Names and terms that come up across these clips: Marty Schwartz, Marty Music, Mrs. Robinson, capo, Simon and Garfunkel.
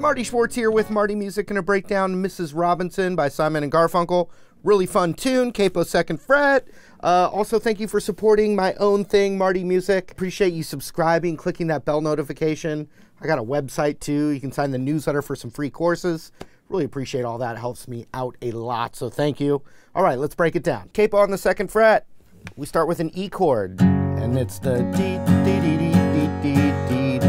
Marty Schwartz here with Marty Music, and a breakdown Mrs. Robinson by Simon and Garfunkel. Really fun tune, capo second fret. Also, thank you for supporting my own thing, Marty Music. Appreciate you subscribing, clicking that bell notification. I got a website too. You can sign the newsletter for some free courses. Really appreciate all that. Helps me out a lot, so thank you. All right, let's break it down. Capo on the second fret. We start with an E chord, and it's the dee dee dee dee dee dee dee dee.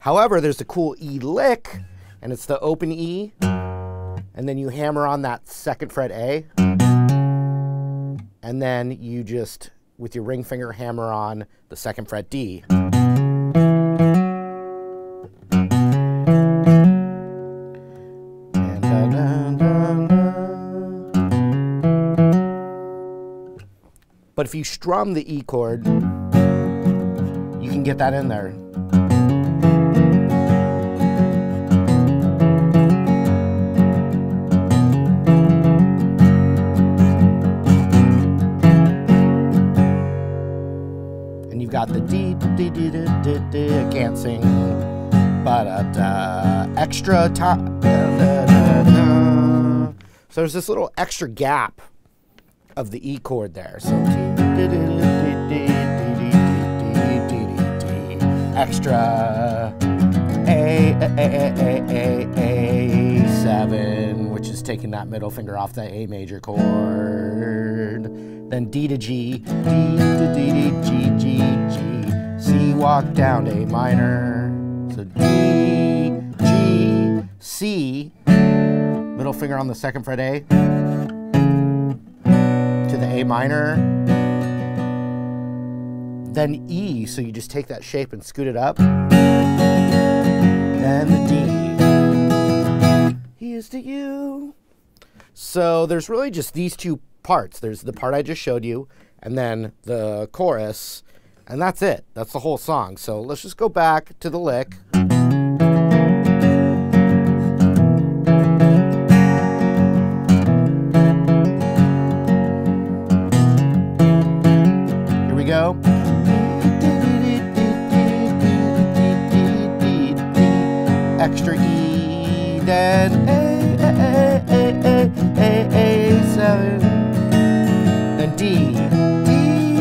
However, there's a cool E lick, and it's the open E, and then you hammer on that second fret A, and then you just, with your ring finger, hammer on the second fret D. But if you strum the E chord, you can get that in there. And you've got the D, D, D, D, D, D, can't sing, ba-da-da, extra time. So there's this little extra gap of the E chord there. So extra A7, which is taking that middle finger off the A major chord. Then D to D, G, G, G, C, walk down A minor. So D, G, C, middle finger on the second fret A, A minor, then E, so you just take that shape and scoot it up, then the D. Here's to you. So there's really just these two parts. There's the part I just showed you, and then the chorus, and that's it. That's the whole song. So let's just go back to the lick. Extra E, then A7, then D, D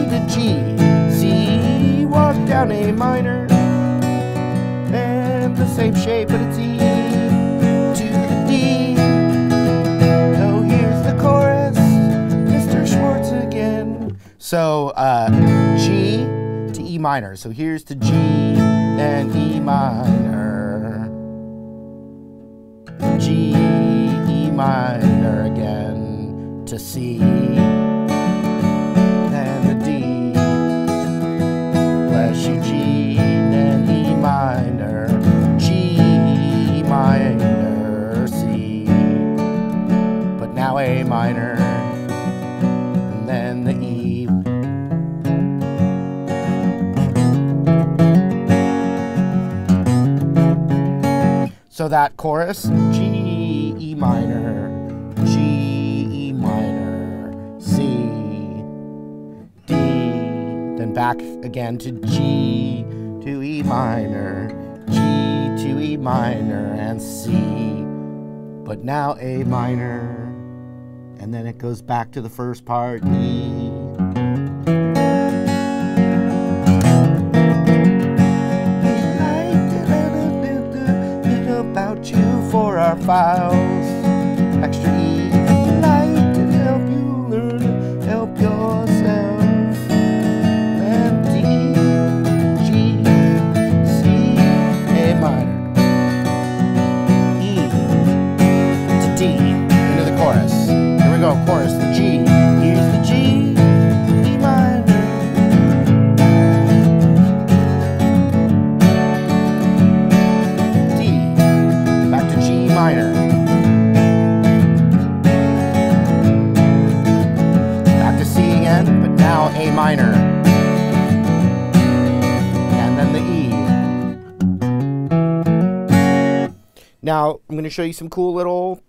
to G, C, walk down A minor, and the same shape, but it's E to the D. Oh, here's the chorus, Mr. Schwartz again. So G to E minor, so here's to G, then E minor. G, E minor again to C, then the D. Bless you, G, then E minor, G, E minor, C. But now A minor, and then the E. So that chorus, G, E minor, G, E minor, C, D, then back again to G to E minor, G to E minor, and C, but now A minor, and then it goes back to the first part, E. Files, extra E, light to help you learn, help yourself, and D, G, C, A minor, E, to D, into the chorus, here we go, chorus, the G, here's the G, E minor, D, back to G minor, back to C again, but now A minor, and then the E. Now I'm going to show you some cool little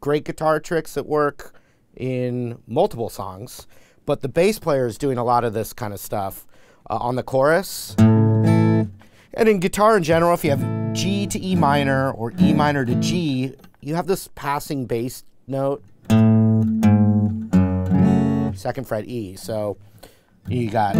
great guitar tricks that work in multiple songs, but the bass player is doing a lot of this kind of stuff on the chorus, and in guitar in general. If you have G to E minor or E minor to G, you have this passing bass note, second fret E. So you got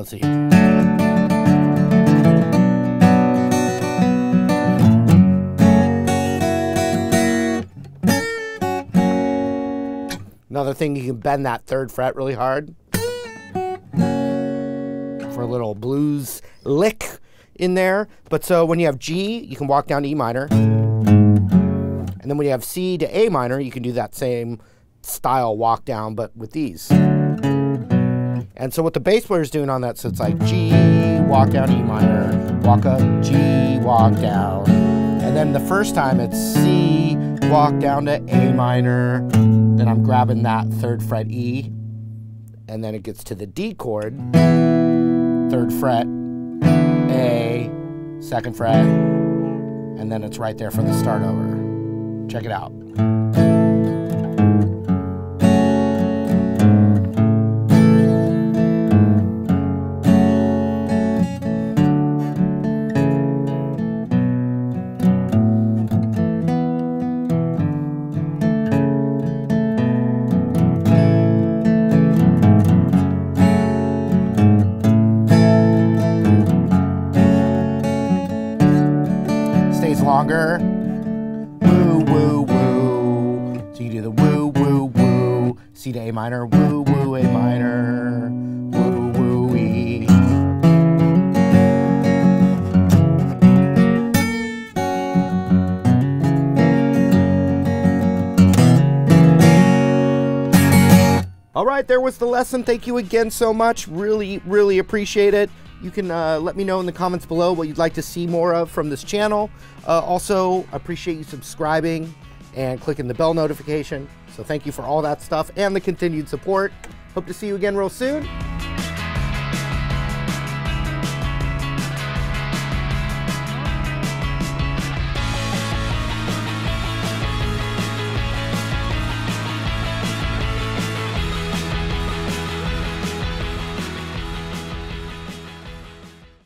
let's see. Another thing, you can bend that third fret really hard for a little blues lick in there. But so when you have G, you can walk down to E minor. And then when you have C to A minor, you can do that same style walk down, but with these. And so what the bass player is doing on that, so it's like G, walk down, E minor, walk up, G, walk down. And then the first time it's C, walk down to A minor. Then I'm grabbing that third fret E. And then it gets to the D chord, third fret, A, second fret. And then it's right there for the start over. Check it out. Longer. Woo, woo, woo. So you do the woo, woo, woo. C to A minor. Woo, woo, A minor. Woo, woo, E. All right, there was the lesson. Thank you again so much. Really, really appreciate it. You can let me know in the comments below what you'd like to see more of from this channel. Also, appreciate you subscribing and clicking the bell notification. So thank you for all that stuff and the continued support. Hope to see you again real soon.